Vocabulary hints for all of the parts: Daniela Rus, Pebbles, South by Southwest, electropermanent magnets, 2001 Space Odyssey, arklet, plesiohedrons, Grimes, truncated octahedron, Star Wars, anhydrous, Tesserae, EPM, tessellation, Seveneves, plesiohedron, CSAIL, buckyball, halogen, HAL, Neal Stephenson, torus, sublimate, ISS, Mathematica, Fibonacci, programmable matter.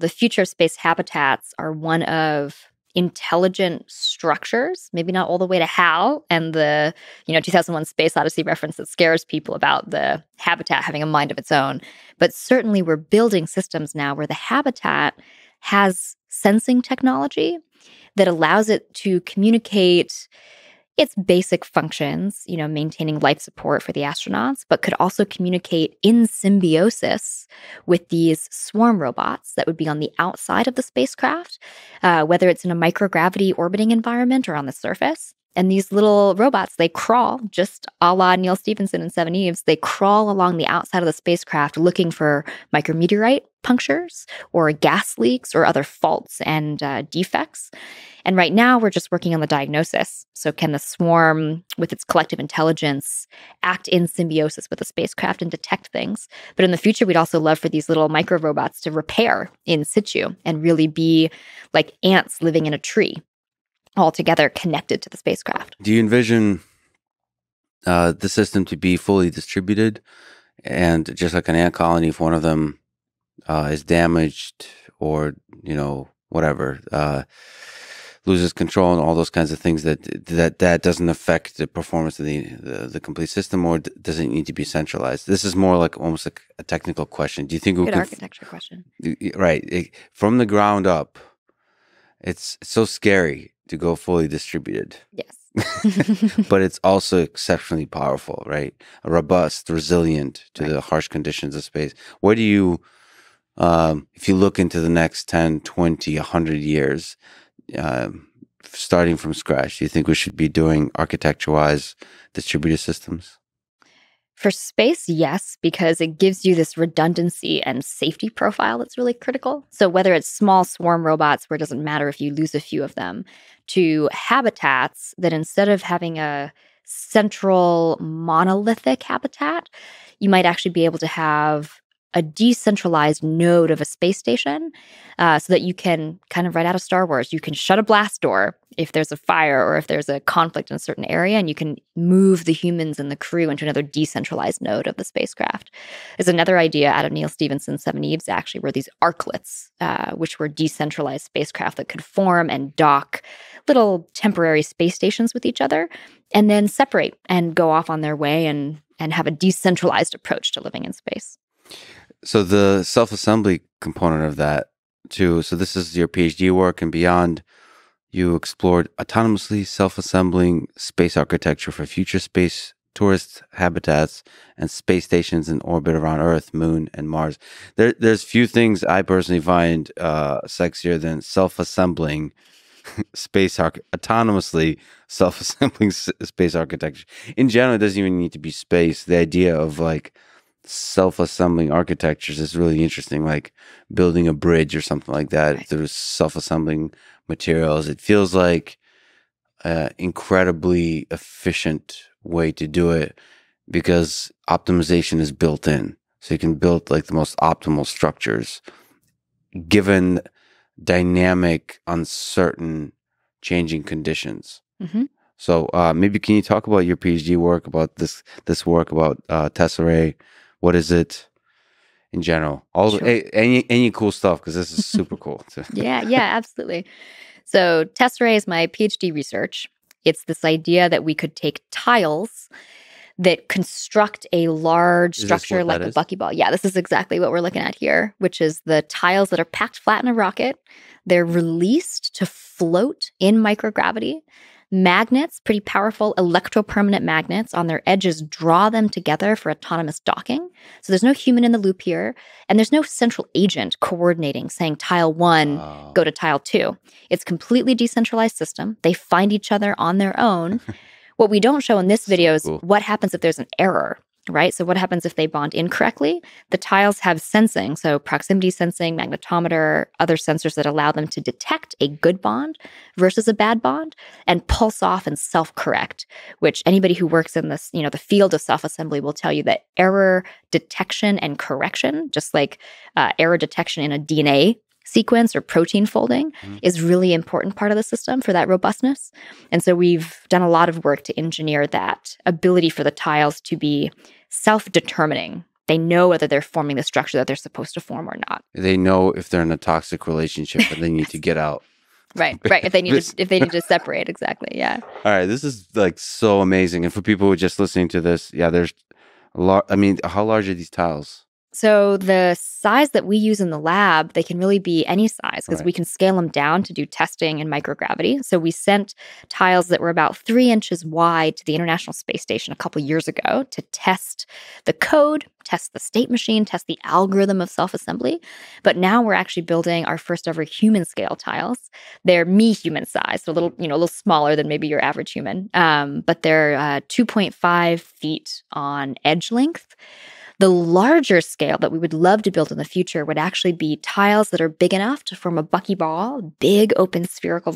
The future of space habitats are one of intelligent structures, maybe not all the way to HAL and the 2001 Space Odyssey reference that scares people about the habitat having a mind of its own. But certainly we're building systems now where the habitat has sensing technology that allows it to communicate its basic functions, maintaining life support for the astronauts, but could also communicate in symbiosis with these swarm robots that would be on the outside of the spacecraft, whether it's in a microgravity orbiting environment or on the surface. And these little robots, they crawl, just a la Neal Stephenson and Seveneves, they crawl along the outside of the spacecraft looking for micrometeorite punctures or gas leaks or other faults and defects. And right now, we're just working on the diagnosis. So can the swarm, with its collective intelligence, act in symbiosis with the spacecraft and detect things? But in the future, we'd also love for these little micro-robots to repair in situ and really be like ants living in a tree, all together connected to the spacecraft. Do you envision the system to be fully distributed? And just like an ant colony, if one of them is damaged or, whatever, loses control and all those kinds of things, that doesn't affect the performance of the complete system, or does it need to be centralized? This is more like almost like a technical question. Do you think we could... Good architecture question. Right. From the ground up, it's so scary to go fully distributed. Yes. But it's also exceptionally powerful, right? Robust, resilient to the harsh conditions of space. Where do you, if you look into the next 10, 20, 100 years, starting from scratch, do you think we should be doing architecture-wise distributed systems? For space, yes, because it gives you this redundancy and safety profile that's really critical. So whether it's small swarm robots where it doesn't matter if you lose a few of them, to habitats that instead of having a central monolithic habitat, you might actually be able to have a decentralized node of a space station so that you can, kind of right out of Star Wars, you can shut a blast door if there's a fire or if there's a conflict in a certain area, and you can move the humans and the crew into another decentralized node of the spacecraft. There's another idea out of Neal Stephenson, Seveneves, actually, were these arklets, which were decentralized spacecraft that could form and dock little temporary space stations with each other and then separate and go off on their way and have a decentralized approach to living in space. So the self-assembly component of that too, so this is your PhD work and beyond, you explored autonomously self-assembling space architecture for future space tourist habitats and space stations in orbit around Earth, Moon, and Mars. There's few things I personally find sexier than self-assembling autonomously self-assembling space architecture. In general, it doesn't even need to be space. The idea of like self-assembling architectures is really interesting, like building a bridge or something like that through self-assembling materials. It feels like an incredibly efficient way to do it because optimization is built in. So you can build like the most optimal structures given dynamic, uncertain, changing conditions. Mm-hmm. So maybe can you talk about your PhD work, about this work, about Tesserae? What is it in general? Any cool stuff, because this is super cool. Yeah, absolutely. So Tesserae is my PhD research. It's this idea that we could take tiles that construct a large structure like a buckyball. Yeah, this is exactly what we're looking at here, which is the tiles that are packed flat in a rocket. They're released to float in microgravity. Magnets, pretty powerful electropermanent magnets on their edges, draw them together for autonomous docking. So there's no human in the loop here, and there's no central agent coordinating, saying tile one, go to tile two. It's a completely decentralized system. They find each other on their own. What we don't show in this video is what happens if there's an error, right? So what happens if they bond incorrectly? The tiles have sensing, so proximity sensing, magnetometer, other sensors that allow them to detect a good bond versus a bad bond and pulse off and self-correct, which anybody who works in this, the field of self-assembly will tell you that error detection and correction, just like error detection in a DNA sequence or protein folding, is really important part of the system for that robustness. And so we've done a lot of work to engineer that ability for the tiles to be self-determining. They know whether they're forming the structure that they're supposed to form or not. They know if they're in a toxic relationship and they need to get out. Right, right. If they need to separate, exactly. Yeah. All right. This is like so amazing. And for people who are just listening to this, yeah, there's a lot. I mean, how large are these tiles? So the size that we use in the lab, they can really be any size because we can scale them down to do testing in microgravity. So we sent tiles that were about 3 inches wide to the International Space Station a couple years ago to test the code, test the state machine, test the algorithm of self-assembly. But now we're actually building our first ever human-scale tiles. They're me-human size, so a little smaller than maybe your average human. But they're 2.5 feet on edge length. The larger scale that we would love to build in the future would actually be tiles that are big enough to form a buckyball, big open spherical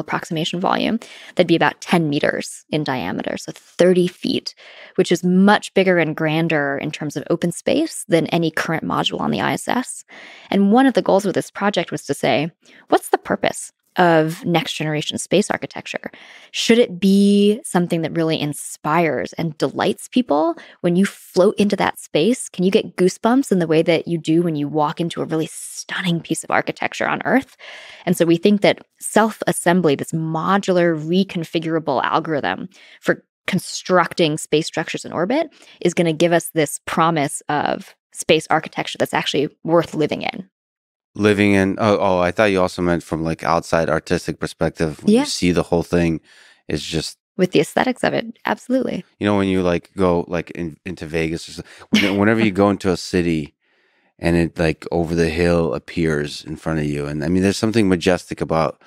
approximation volume, that'd be about 10 meters in diameter, so 30 feet, which is much bigger and grander in terms of open space than any current module on the ISS. And one of the goals with this project was to say, what's the purpose of next generation space architecture? Should it be something that really inspires and delights people? When you float into that space, can you get goosebumps in the way that you do when you walk into a really stunning piece of architecture on Earth? And so we think that self-assembly, this modular, reconfigurable algorithm for constructing space structures in orbit, is going to give us this promise of space architecture that's actually worth living in. Living in, oh, I thought you also meant from like outside artistic perspective. When you see the whole thing, it's just with the aesthetics of it. Absolutely. You know, when you like go like into Vegas or something, whenever you go into a city and it like over the hill appears in front of you. And I mean, there's something majestic about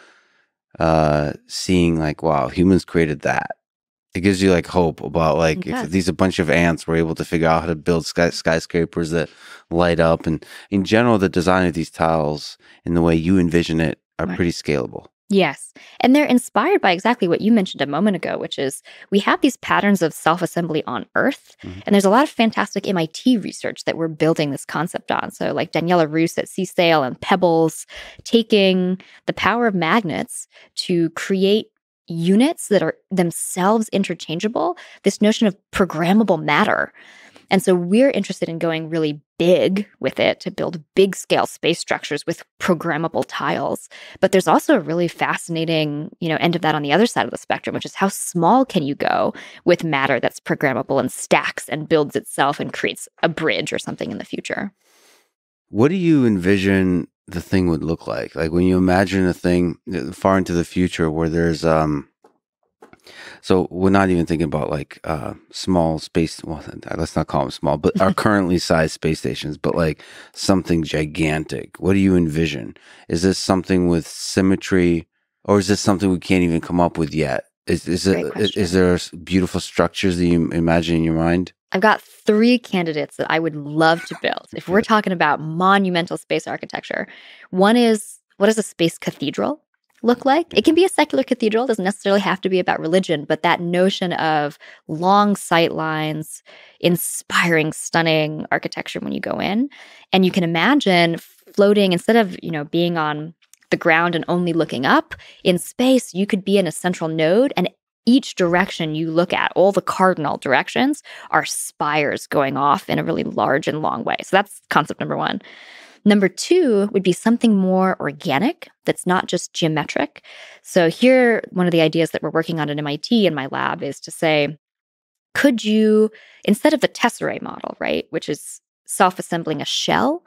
seeing like, wow, humans created that. It gives you like hope about like if these a bunch of ants were able to figure out how to build skyscrapers that light up. And in general, the design of these tiles and the way you envision it are pretty scalable. Yes. And they're inspired by exactly what you mentioned a moment ago, which is we have these patterns of self-assembly on Earth. And there's a lot of fantastic MIT research that we're building this concept on. So like Daniela Rus at CSAIL and Pebbles, taking the power of magnets to create units that are themselves interchangeable, this notion of programmable matter. And so we're interested in going really big with it to build big scale space structures with programmable tiles. But there's also a really fascinating, you know, end of that on the other side of the spectrum, which is how small can you go with matter that's programmable and stacks and builds itself and creates a bridge or something in the future. What do you envision the thing would look like? Like when you imagine a thing far into the future where there's, so we're not even thinking about like small space, well, let's not call them small, but our currently sized space stations, but like something gigantic. What do you envision? Is this something with symmetry, or is this something we can't even come up with yet? Is there beautiful structures that you imagine in your mind? I've got three candidates that I would love to build. If we're talking about monumental space architecture, one is, what does a space cathedral look like? It can be a secular cathedral. It doesn't necessarily have to be about religion, but that notion of long sight lines, inspiring, stunning architecture when you go in. And you can imagine floating, instead of, you know, being on the ground and only looking up, in space, you could be in a central node, and each direction you look at, all the cardinal directions, are spires going off in a really large and long way. So that's concept number one. Number two would be something more organic that's not just geometric. So here, one of the ideas that we're working on at MIT in my lab is to say, could you, instead of the Tesserae model, right, which is self-assembling a shell,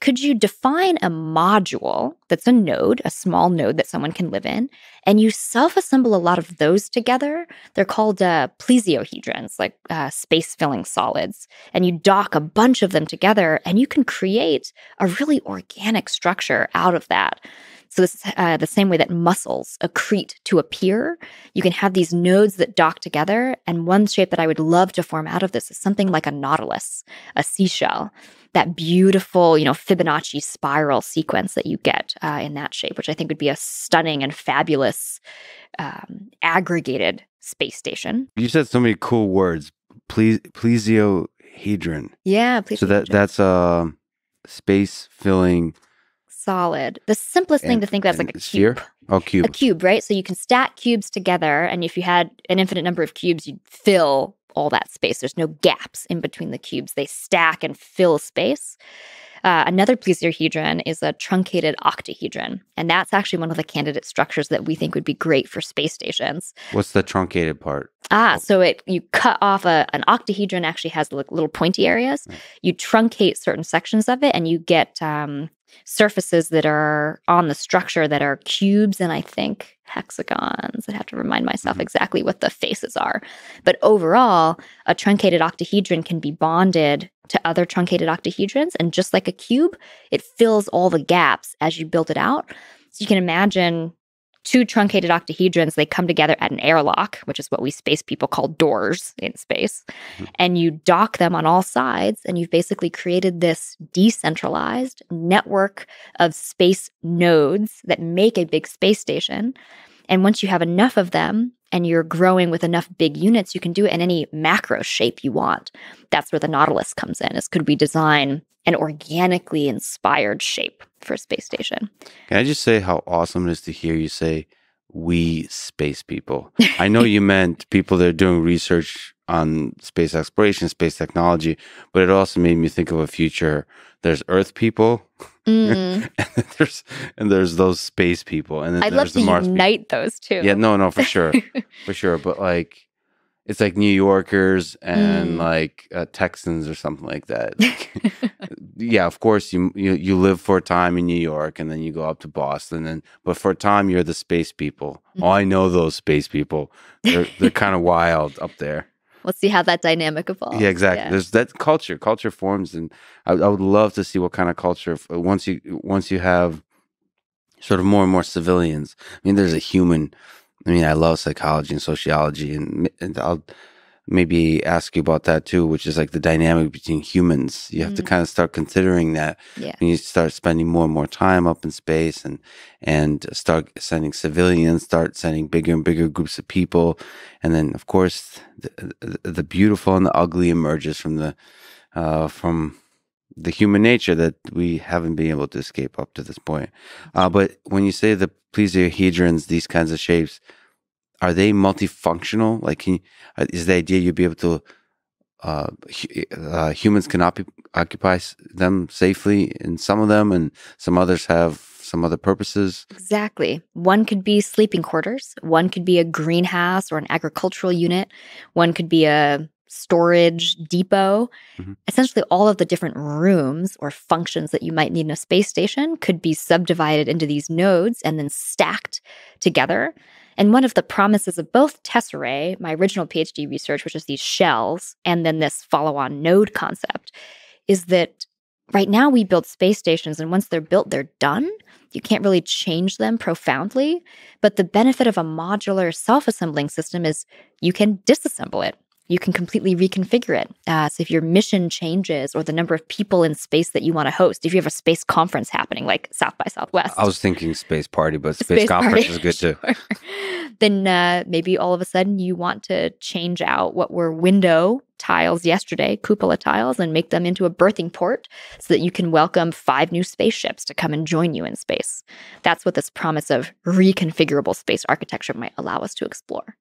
could you define a module that's a node, a small node that someone can live in, and you self-assemble a lot of those together? They're called plesiohedrons, like space-filling solids. And you dock a bunch of them together, and you can create a really organic structure out of that. So this is the same way that muscles accrete to appear. You can have these nodes that dock together. And one shape that I would love to form out of this is something like a nautilus, a seashell, that beautiful, you know, Fibonacci spiral sequence that you get in that shape, which I think would be a stunning and fabulous aggregated space station. You said so many cool words. Plesiohedron. Yeah, plesiohedron. So that's a space-filling solid. The simplest thing to think about is like a cube. Oh, cube. A cube, right? So you can stack cubes together, and if you had an infinite number of cubes, you'd fill all that space. There's no gaps in between the cubes. They stack and fill space. Another plesiohedron is a truncated octahedron, and that's actually one of the candidate structures that we think would be great for space stations. What's the truncated part? So you cut off an octahedron actually has little pointy areas. Right. You truncate certain sections of it, and you get surfaces that are on the structure that are cubes and I think hexagons. I'd have to remind myself exactly what the faces are. But overall, a truncated octahedron can be bonded to other truncated octahedrons. And just like a cube, it fills all the gaps as you build it out. So you can imagine two truncated octahedrons, they come together at an airlock, which is what we space people call doors in space. And you dock them on all sides, and you've basically created this decentralized network of space nodes that make a big space station. And once you have enough of them and you're growing with enough big units, you can do it in any macro shape you want. That's where the Nautilus comes in, is could we design an organically inspired shape for a space station. Can I just say how awesome it is to hear you say, we space people? I know you meant people that are doing research on space exploration, space technology, but it also made me think of a future. There's Earth people, and there's those space people, and then I'd love to unite those two. Yeah, no, for sure, for sure. But like, it's like New Yorkers and like Texans or something like that. Yeah, of course, you live for a time in New York and then you go up to Boston. But for a time, you're the space people. Oh, I know those space people. They're kind of wild up there. We'll see how that dynamic evolves. Yeah, exactly. Yeah. There's that culture. Culture forms. And I would love to see what kind of culture, once you have sort of more and more civilians. I mean, there's a human... I mean, I love psychology and sociology, and I'll maybe ask you about that too, which is like the dynamic between humans. You have to kind of start considering that when you start spending more and more time up in space, and start sending civilians, start sending bigger and bigger groups of people. And then, of course, the beautiful and the ugly emerges from the human nature that we haven't been able to escape up to this point. But when you say the plesiohedrons, these kinds of shapes, are they multifunctional? Like, is the idea you'd be able to, humans can occupy them safely in some of them, and some others have some other purposes? Exactly. One could be sleeping quarters. One could be a greenhouse or an agricultural unit. One could be a storage depot. Essentially, all of the different rooms or functions that you might need in a space station could be subdivided into these nodes and then stacked together. And one of the promises of both Tesserae, my original PhD research, which is these shells, and then this follow-on node concept, is that right now we build space stations, and once they're built, they're done. You can't really change them profoundly. But the benefit of a modular self-assembling system is you can disassemble it. You can completely reconfigure it. So if your mission changes or the number of people in space that you want to host, if you have a space conference happening like South by Southwest. I was thinking space party, but space conference party is good too. Sure. Then maybe all of a sudden you want to change out what were window tiles yesterday, cupola tiles, and make them into a berthing port so that you can welcome 5 new spaceships to come and join you in space. That's what this promise of reconfigurable space architecture might allow us to explore.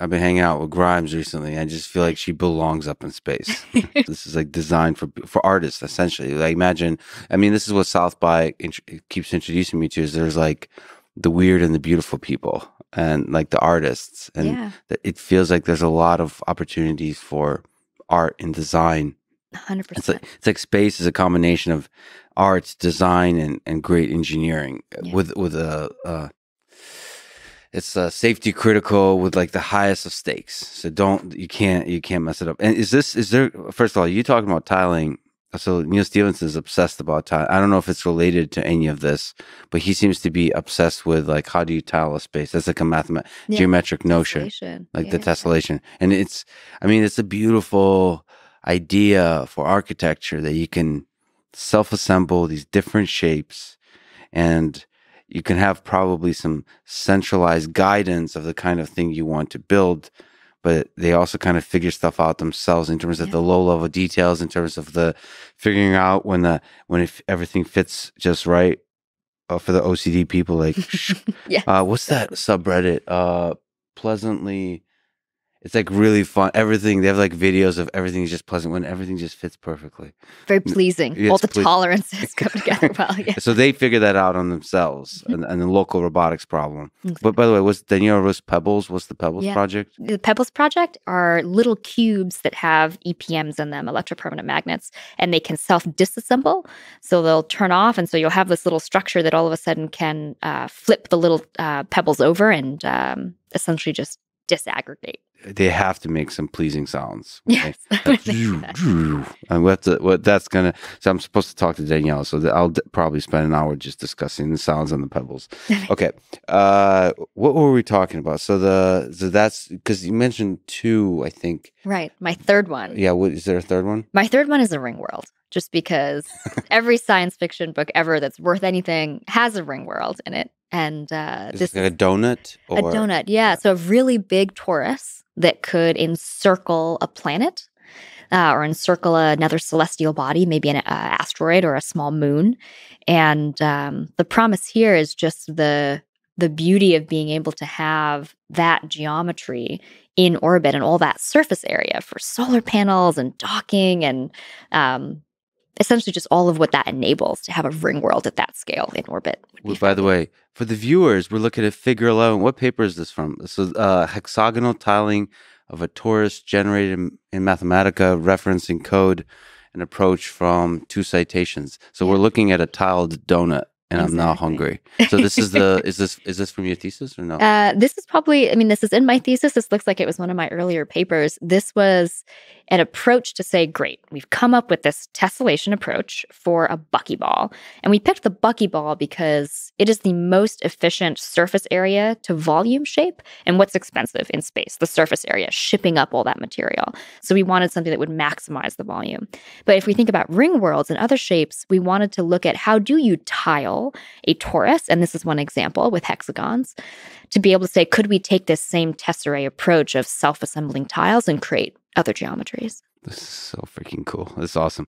I've been hanging out with Grimes recently. I just feel like she belongs up in space. This is like designed for artists, essentially. Like imagine, I mean, this is what South by keeps introducing me to, is there's like the weird and the beautiful people and like the artists. And it feels like there's a lot of opportunities for art and design. 100%. It's like space is a combination of arts, design, and great engineering with it's safety critical with like the highest of stakes. So you can't mess it up. And first of all, you talking about tiling. So Neal Stephenson is obsessed about tiling. I don't know if it's related to any of this, but he seems to be obsessed with like, how do you tile a space? That's like a geometric notion, like the tessellation. And it's a beautiful idea for architecture that you can self-assemble these different shapes, and you can have probably some centralized guidance of the kind of thing you want to build, but they also kind of figure stuff out themselves in terms of the low level details, in terms of the figuring out when everything fits just right. For the OCD people, like what's that subreddit? Pleasantly It's like really fun. Everything, they have like videos of everything is just pleasant when everything just fits perfectly. Very pleasing. All the tolerances come together well. Yeah. So they figure that out on themselves and the local robotics problem. Exactly. But by the way, was Daniela Rus Pebbles? What's the Pebbles project? The Pebbles project are little cubes that have EPMs in them, electropermanent magnets, and they can self-disassemble. So they'll turn off, and so you'll have this little structure that all of a sudden can flip the little pebbles over and essentially just disaggregate. They have to make some pleasing sounds. Yes. And what that's gonna. So I'm supposed to talk to Daniela, so that I'll probably spend an hour just discussing the sounds on the pebbles. Okay. What were we talking about? So that's because you mentioned two, I think. Right. My third one. Yeah. What is there a third one? My third one is the ring world. Just because every science fiction book ever that's worth anything has a ring world in it. And this is a donut? Or? A donut, yeah. So a really big torus that could encircle a planet or encircle another celestial body, maybe an asteroid or a small moon. And the promise here is just the beauty of being able to have that geometry in orbit and all that surface area for solar panels and docking and essentially just all of what that enables to have a ring world at that scale in orbit. Well, by the way, for the viewers, we're looking at figure 11. What paper is this from? This is hexagonal tiling of a torus generated in Mathematica, referencing code and approach from two citations. So we're looking at a tiled donut. And I'm now hungry. So this is the is this from your thesis or no? This is probably, I mean, this is in my thesis. This looks like it was one of my earlier papers. This was an approach to say, great, we've come up with this tessellation approach for a buckyball. And we picked the buckyball because it is the most efficient surface area to volume shape, and what's expensive in space, the surface area, shipping up all that material. So we wanted something that would maximize the volume. But if we think about ring worlds and other shapes, we wanted to look at how do you tile a torus, and this is one example with hexagons, to be able to say, could we take this same Tesserae approach of self-assembling tiles and create other geometries? This is so freaking cool. This is awesome.